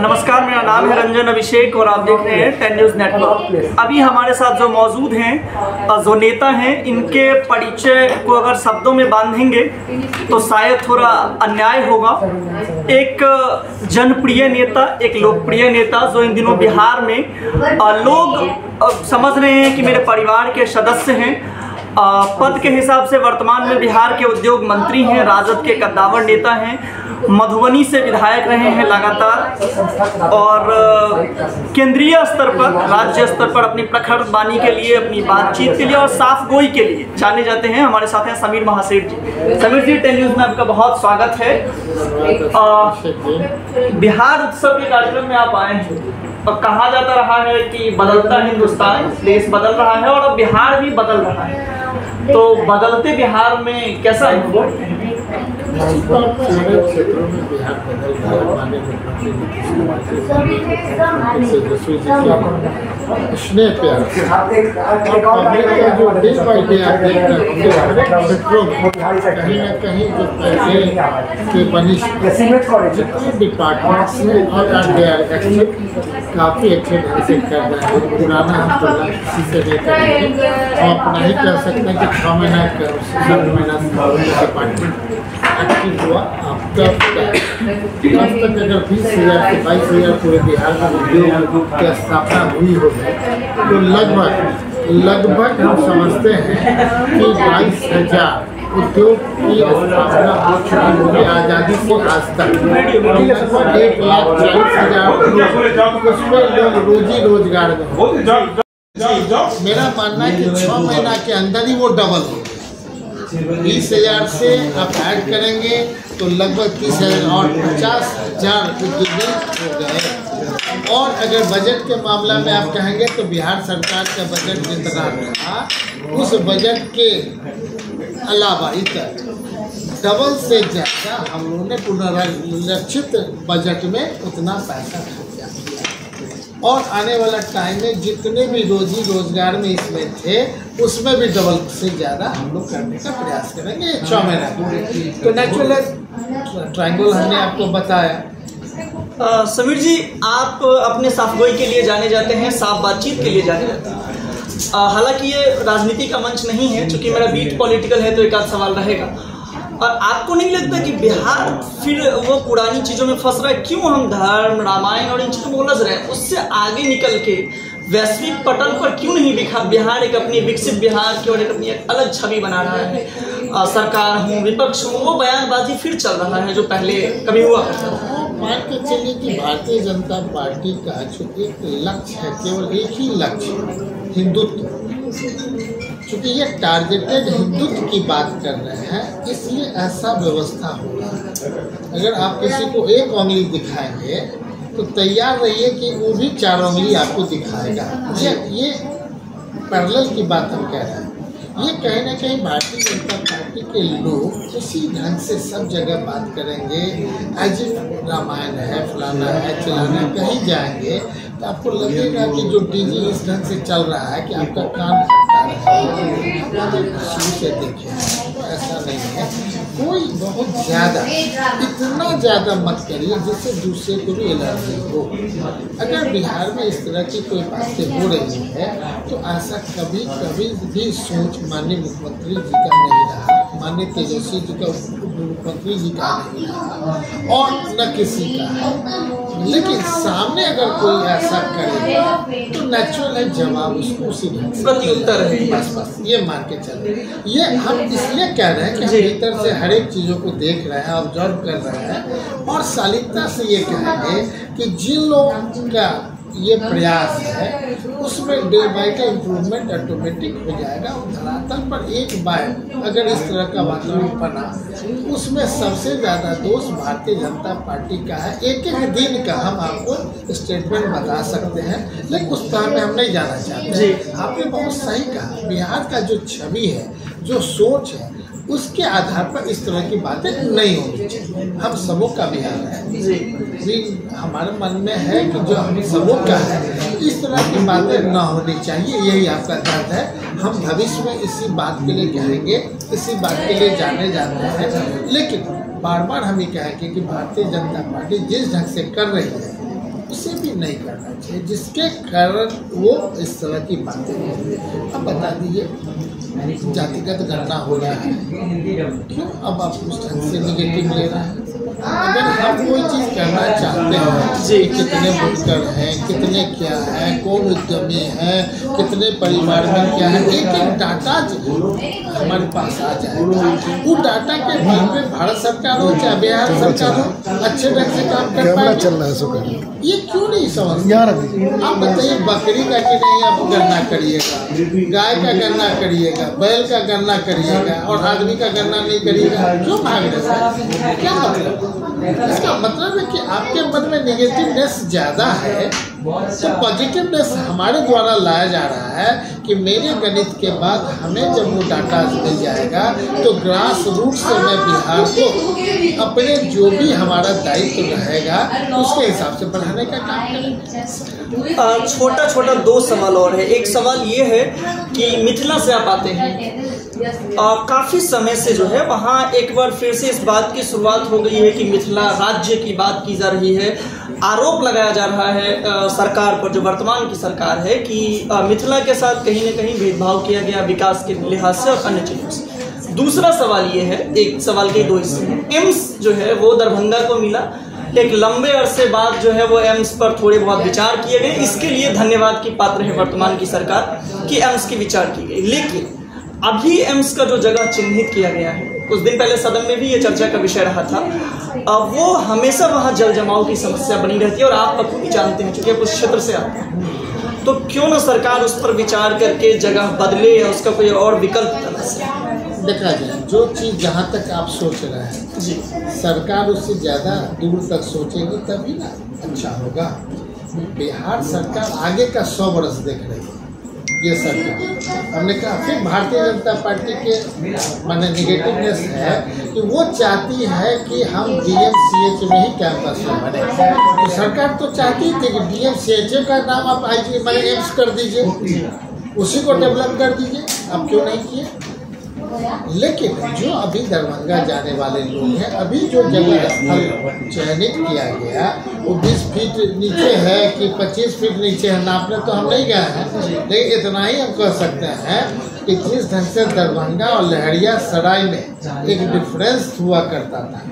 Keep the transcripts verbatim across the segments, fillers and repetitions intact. नमस्कार, मेरा नाम है रंजन अभिषेक और आप देख रहे हैं टेन न्यूज़ नेटवर्क। अभी हमारे साथ जो मौजूद हैं, जो नेता हैं, इनके परिचय को अगर शब्दों में बांधेंगे तो शायद थोड़ा अन्याय होगा। एक जनप्रिय नेता, एक लोकप्रिय नेता जो इन दिनों बिहार में लोग समझ रहे हैं कि मेरे परिवार के सदस्य हैं। पद के हिसाब से वर्तमान में बिहार के उद्योग मंत्री हैं, राजद के कद्दावर नेता हैं, मधुबनी से विधायक रहे हैं लगातार, और केंद्रीय स्तर पर, राज्य स्तर पर अपनी प्रखर वाणी के लिए, अपनी बातचीत के लिए और साफ गोई के लिए जाने जाते हैं। हमारे साथ हैं समीर महासेठ जी। समीर जी, टेन न्यूज़ में आपका बहुत स्वागत है। आ, बिहार उत्सव के कार्यक्रम में आप आए हैं। अब कहा जाता रहा है कि बदलता हिंदुस्तान, देश बदल रहा है और अब बिहार भी बदल रहा है, तो बदलते बिहार में कैसा अनुभव है? सारे क्षेत्रों में बिहार बदल रहा है। माननीय मुख्यमंत्री जी स्नेह प्यार जो डे बाई डे आप देख रहे हैं, क्षेत्रों में कहीं ना कहीं जो पहले के बनी जितने डिपार्टमेंट्स हैं और आर डी आर एक्शन काफ़ी अच्छे ढंग से कर रहे हैं। पुराना हम तो किसी से नहीं करेंगे, हम अपना ही कह सकते हैं कि छः महीना सात महीना डिपार्टमेंट एक्टिव हुआ। आपका आज तक अगर बीस हज़ार से बाईस हज़ार पूरे बिहार में उद्योग की स्थापना हुई होगी तो लगभग लगभग हम समझते हैं कि बाईस हज़ार उद्योग की स्थापना हो चुकी होगी आज़ादी से आज तक। लगभग एक लाख चालीस हज़ार उसमें लोग रोजी रोजगार में हो। मेरा मानना है कि छः महीना के अंदर ही वो डबल हो। बीस हज़ार से आप ऐड करेंगे तो लगभग तीस हज़ार और पचास हज़ार उद्योगी हो गए। और अगर बजट के मामला में आप कहेंगे तो बिहार सरकार का बजट जितना रहा उस बजट के अलावा इतर डबल से ज़्यादा हम लोगों ने पुनर्लक्षित बजट में उतना पैसा खर्चा किया। और आने वाला टाइम में जितने भी रोजी रोजगार में इसमें थे उसमें भी डबल से ज़्यादा हम लोग करने का प्रयास करेंगे छः महीना। तो नेचुरल ट्रायंगल हमने आपको बताया। आ, समीर जी, आप अपने साफ गोई के लिए जाने जाते हैं, साफ बातचीत के लिए जाने जाते हैं। हालांकि ये राजनीति का मंच नहीं है, चूँकि मेरा बीट पॉलिटिकल है तो एक आध सवाल रहेगा। और आपको नहीं लगता कि बिहार फिर वो पुरानी चीज़ों में फंस रहा है? क्यों हम धर्म, रामायण और इन चीज़ों को उलझ रहे हैं? उससे आगे निकल के वैश्विक पटल पर क्यों नहीं दिखा बिहार एक अपनी विकसित बिहार की और एक अपनी एक अलग छवि बना रहा है? आ, सरकार हो, विपक्ष हो, वो बयानबाजी फिर चल रहा है जो पहले कभी हुआ करता था। मान के चलिए कि भारतीय जनता पार्टी का जो एक लक्ष्य है, केवल एक ही लक्ष्य, हिंदुत्व। क्योंकि ये टारगेटेड हिंदुत्व की बात कर रहे हैं, इसलिए ऐसा व्यवस्था होगा। अगर आप किसी को एक उंगली दिखाएंगे तो तैयार रहिए कि वो भी चार उंगली आपको दिखाएगा। ये ये पैरेलल की बात हम कह रहे हैं। ये कहीं ना कहीं भारतीय जनता पार्टी के लोग उसी ढंग से सब जगह बात करेंगे, एज इफ रामायण है, फलाना है, चिलाना, कहीं जाएंगे तो आपको लगेगा कि जो डीजी इस ढंग से चल रहा है कि आपका काम करता है। शुरू से देखिए, ऐसा नहीं है, कोई बहुत ज़्यादा इतना ज़्यादा मत करिए जिससे दूसरे को भी एलर्जी हो। अगर बिहार में इस तरह की कोई बातें हो रही है तो ऐसा कभी कभी भी सोच माननीय मुख्यमंत्री जी का नहीं रहा, माननीय तेजस्वी जी का, मुख्यमंत्री जी का नहीं रहा और न किसी का है। लेकिन सामने अगर कोई ऐसा करे तो नेचुरल है जवाब उसको उसी प्रतिउत्तर है। बस बस ये मान के चले। ये हम इसलिए कह रहे हैं कि हम भीतर से हर एक चीज़ों को देख रहे हैं, ऑब्जर्व कर रहे हैं और सालिकता से ये कहेंगे कि जिन लोगों का ये प्रयास है उसमें डे बाई का इम्प्रूवमेंट ऑटोमेटिक हो जाएगा। धरातल पर एक बार अगर इस तरह का वातावरण बना, उसमें सबसे ज़्यादा दोष भारतीय जनता पार्टी का है। एक एक दिन का हम आपको स्टेटमेंट बता सकते हैं, लेकिन उस तरह में हम नहीं जाना चाहते। आपने बहुत सही कहा, बिहार का जो छवि है, जो सोच है, उसके आधार पर इस तरह की बातें नहीं होनी चाहिए। हम सबों का बिहार है जी, जी हमारे मन में है कि जो हम सबों का है, इस तरह की बातें ना होनी चाहिए। यही आपका दर्द है। हम भविष्य में इसी बात के लिए कहेंगे, इसी बात के लिए जाने जाते हैं। लेकिन बार बार हम ये कहेंगे कि भारतीय जनता पार्टी जिस ढंग से कर रही है उसे भी नहीं करना चाहिए, जिसके कारण वो इस तरह की बातें हैं। अब बता दीजिए जातिगत गणना हो रहा है, क्यों अब आप उस ढंग से निगेटिव ले रहा है? अगर हम कोई चीज़ करना चाहते हैं, कितने वोटर हैं, कितने क्या है, कौन उद्यमी है, कितने परिवार में क्या है, एक एक डाटा हमारे पास आ जाएगा। वो डाटा के बाद में भारत सरकार हो चाहे बिहार सरकार हो अच्छे ढंग से काम कर पाएगी। ये क्यों नहीं समझ? आप बताइए बकरी का कि नहीं आप गणना करिएगा, गाय का गणना करिएगा, बैल का गणना करिएगा और आदमी का गणना नहीं करिएगा, क्यों भाग रहे? क्या मतलब? इसका मतलब है कि आपके मन में नेगेटिवनेस ज़्यादा है तो पॉजिटिवनेस हमारे द्वारा लाया जा रहा है कि मेरे गणित के बाद हमें जब वो डाटा मिल जाएगा तो ग्रास रूट से मैं बिहार को अपने जो भी हमारा दायित्व रहेगा उसके हिसाब से बढ़ाने का काम करेंगे। छोटा छोटा दो सवाल और है। एक सवाल ये है कि मिथिला से आप आते हैं, काफ़ी समय से जो है वहाँ एक बार फिर से इस बात की शुरुआत हो गई है कि मिथिला राज्य की बात की जा रही है, आरोप लगाया जा रहा है आ, सरकार पर, जो वर्तमान की सरकार है, कि आ, मिथिला के साथ कहीं ना कहीं भेदभाव किया गया विकास के लिहाज से और अन्य चीज़ों से। दूसरा सवाल ये है, एक सवाल के दो हिस्से हैं। एम्स जो है वो दरभंगा को मिला, एक लंबे अरसे बाद जो है वो एम्स पर थोड़े बहुत विचार किए गए, इसके लिए धन्यवाद की पात्र है वर्तमान की सरकार कि एम्स की विचार की गई। लेकिन अभी एम्स का जो जगह चिन्हित किया गया है, कुछ दिन पहले सदन में भी ये चर्चा का विषय रहा था, वो हमेशा वहाँ जल जमाव की समस्या बनी रहती है और आप बखूबी जानते हैं चूँकि आप उस क्षेत्र से आते हैं, तो क्यों ना सरकार उस पर विचार करके जगह बदले या उसका कोई और विकल्प तलाशे? देखा जाए जो चीज़ जहाँ तक आप सोच रहे हैं जी, सरकार उससे ज़्यादा दूर तक सोचेगी तभी ना अच्छा होगा। बिहार सरकार आगे का सौ बरस देख रही है ये सरकार। हमने कहा फिर भारतीय जनता पार्टी के माने निगेटिवनेस है कि वो चाहती है कि हम डी एम सी एच में ही कैंपस में बने, तो सरकार तो चाहती थी कि डी एम सी एच का नाम आप आई जी माने एम्स कर दीजिए, उसी को डेवलप कर दीजिए, आप क्यों नहीं किए? लेकिन जो अभी दरभंगा जाने वाले लोग हैं, अभी जो जगह स्थल चयनित किया गया वो बीस फीट नीचे है कि पच्चीस फीट नीचे है, नापने तो हम नहीं गए हैं, लेकिन इतना ही हम कह सकते हैं कि जिस ढंग से दरभंगा और लहरिया सराय में एक डिफरेंस हुआ करता था,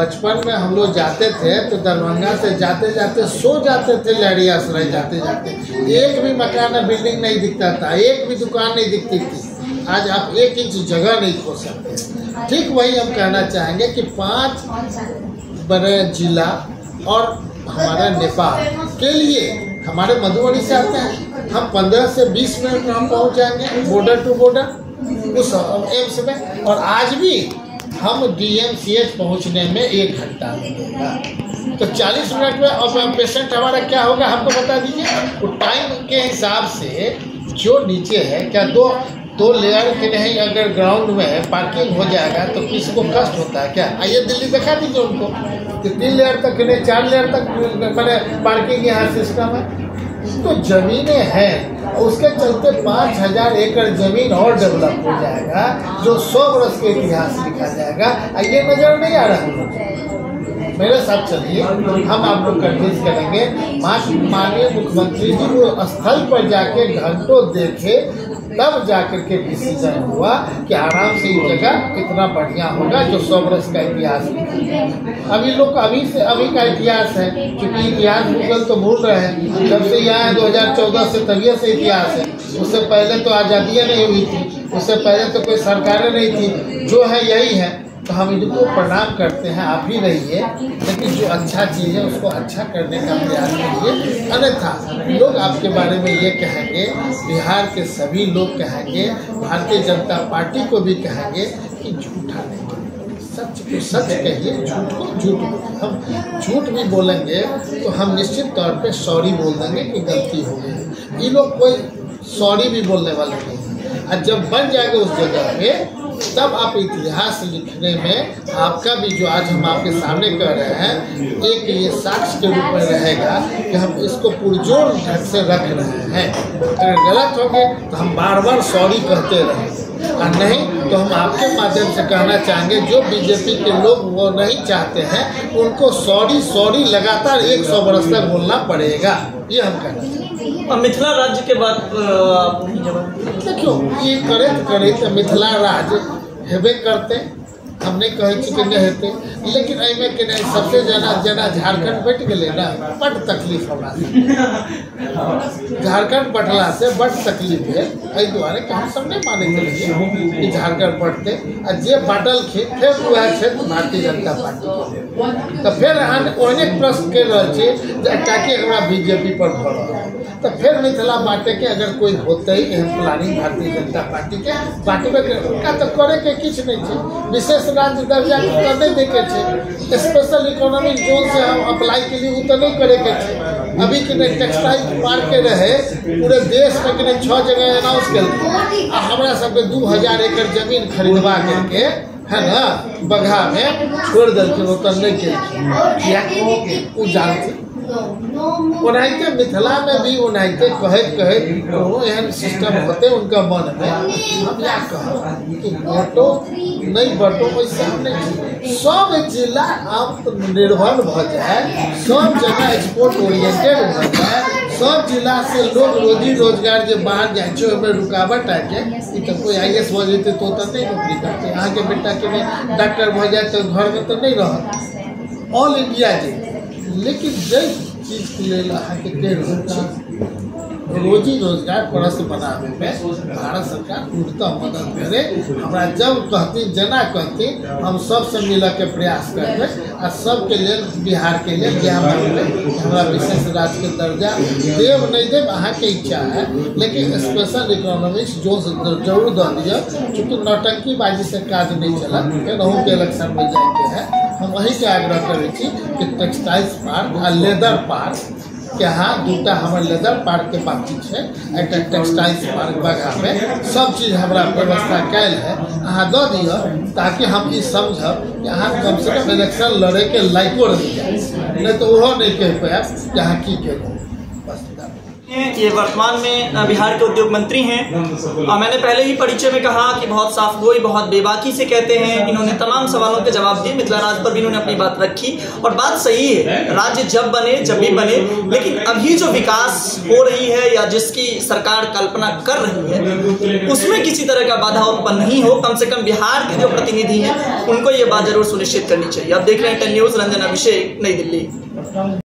बचपन में हम लोग जाते थे तो दरभंगा से जाते जाते सो जाते थे, लहरिया सराय जाते जाते एक भी मकान बिल्डिंग नहीं दिखता था, एक भी दुकान नहीं दिखती थी। आज आप एक इंच जगह नहीं खो सकते। ठीक वही हम कहना चाहेंगे कि पांच बड़े जिला और हमारा नेपाल के लिए हमारे मधुबनी से आते हैं, हम पंद्रह से बीस मिनट में हम पहुंच जाएंगे बॉर्डर टू बॉर्डर उस एम्स में, और आज भी हम डी एम सी एच पहुंचने में एक घंटा लगेगा, तो चालीस मिनट में अब पेशेंट हमारा क्या होगा हमको बता दीजिए। तो टाइम के हिसाब से जो नीचे है, क्या दो दो लेयर के नहीं अगर ग्राउंड में पार्किंग हो जाएगा तो किसी को कष्ट होता है क्या? आइए दिल्ली दिखा दीजिए उनको कि तीन लेयर तक के नहीं चार लेयर तक मैंने पार्किंग यहाँ सिस्टम है, तो ज़मीनें हैं उसके चलते पाँच हज़ार एकड़ ज़मीन और डेवलप हो जाएगा जो सौ बरस के इतिहास लिखा जाएगा। आइए नज़र नहीं आ रहा है, मेरे साथ चलिए, हम आपको कन्विंस करेंगे। माननीय मुख्यमंत्री जी को स्थल पर जाके घंटों देखे तब जाकर के डिसीजन हुआ कि आराम से ये जगह कितना बढ़िया होगा जो सौ बरस का इतिहास है। अभी लोग अभी से अभी का इतिहास है, क्योंकि इतिहास गूगल तो भूल रहे हैं, जब से यहाँ दो हज़ार चौदह से तभी से इतिहास है, उससे पहले तो आज़ादियाँ नहीं हुई थी, उससे पहले तो कोई सरकारें नहीं थी, जो है यही है। तो हम इनको प्रणाम करते हैं, आप ही रहिए, लेकिन जो अच्छा चीज़ है उसको अच्छा करने का प्रयास करिए, अन्यथा लोग आपके बारे में ये कहेंगे, बिहार के सभी लोग कहेंगे, भारतीय जनता पार्टी को भी कहेंगे कि झूठा नहीं, सच को सच कहिए, झूठ को झूठ। हम झूठ भी बोलेंगे तो हम निश्चित तौर पे सॉरी बोल देंगे कि गलती हो गई, ये लोग कोई सॉरी भी बोलने वाले नहीं हैं। और जब बन जाएगा उस जगह पर तब आप इतिहास लिखने में आपका भी जो आज हम आपके सामने कर रहे हैं एक ये साक्ष्य के रूप में रहेगा कि हम इसको पुरजोर ढंग से रख रहे हैं, अगर गलत हो गए तो हम बार बार सॉरी कहते रहेंगे। नहीं तो हम आपके माध्यम से कहना चाहेंगे जो बीजेपी के लोग वो नहीं चाहते हैं उनको सॉरी सॉरी लगातार एक सौ बरस तक बोलना पड़ेगा, ये हम कहना चाहेंगे। और मिथिला राज्य के बाद देखियो ये करैत करैत मिथिला राज्य हेबे करते, हमने कही चुके नहीं हेते, लेकिन एहिमे के नहीं सबसे ज़्यादा ज़्यादा झारखंड बट गए ना, बड़ तकलीफ हमरा झारखंड बटला से बड़ तकलीफ है। एहि दुआरे कि हम सब नहीं माने चलिए कि झारखंड बटते आ जे बाटल खेत फिर वह क्षेत्र भारतीय जनता पार्टी तो फिर ओहने प्रश्न कर रहे ताकि हमारा बीजेपी पर भर तो फिर मिथिला बाटे के अगर कोई होते ही एहन प्लानिंग भारतीय जनता पार्टी के बाटबे उनका तो करे के किछ नहीं है, विशेष राज्य दर्जा के नहीं देखे है, स्पेशल इकोनॉमिक जोन से हम अप्लाई के लिए तो नहीं करे के है। अभी के नहीं टेक्सटाइल पार्क के रहे पूरे देश में के छः जगह अनाउंस कल आ हमारा सबके दू हजार एकड़ जमीन खरीदवा करके है ना बगहा में छोड़ देते उतर नहीं के वो जानते ओनाहिते मिथिला में भी ओनाहिते कहत कहत कोनो एहन सिस्टम होते उनका मन में हम या कहब कि बाँटो नहीं बाँटो वैसे हम नहीं, सब जिला आत्मनिर्भर भऽ जाए, सब जगह एक्सपोर्ट ओरिएंटेड भऽ जाए, सब जिला से लोग रोजी रोजगार जो बाहर जाए ओहिमे रुकावट आके ई तो कोई आई एस भऽ जेतै तो ओतऽ नहि नौकरी करतै, अहाँके बेटा के डॉक्टर भऽ जाए तो घर में तो नहीं रहत ऑल इंडिया जे, लेकिन जै चीज के लिए अहाँके कह रोजी रोजगार परस्त बनाबे में भारत सरकार पूर्णतः मदद करे, हमारा जब कहथिन जेना कहथिन हम सबसे मिलय के प्रयास करबै आ सबके लेल बिहार के लेल ज्ञान देबै, हमारा विशेष राज्य के दर्जा देव नहीं देव अहाँके इच्छा है लेकिन स्पेशल इकोनॉमिक्स जोन जरूर दऽ दिअ, चूँकि नौटंकीबाजी से काज नहीं चलत, केनाहू के इलेक्शन में जाइके है। हम वहीं से आग्रह करै छी कि टेक्सटाइल्स पार्क आ लेदर पार्क के हाँ दूटा हमारे लेदर पार्क के बाकी है एक टेक्सटाइल्स पार्क बगहा में सब चीज़ हमारा व्यवस्था कैल है अहाँ दऽ दिअ ताकि हम ई समझब कि अहाँ कम से कम इलेक्शन लड़े के लायको रहि जाए, नहीं तो वह नहीं कह पायब कि अहाँ की केलहुँ। ये वर्तमान में बिहार के उद्योग मंत्री हैं और मैंने पहले ही परिचय में कहा कि बहुत साफगोई बहुत बेबाकी से कहते हैं, इन्होंने तमाम सवालों के जवाब दिए, मिथिला राज्य पर भी इन्होंने अपनी बात रखी और बात सही है, राज्य जब बने जब भी बने, लेकिन अभी जो विकास हो रही है या जिसकी सरकार कल्पना कर रही है उसमें किसी तरह का बाधा उत्पन्न नहीं हो, कम से कम बिहार के जो प्रतिनिधि हैं उनको ये बात जरूर सुनिश्चित करनी चाहिए। आप देख रहे हैं टेन न्यूज़, रंजन अभिषेक, नई दिल्ली।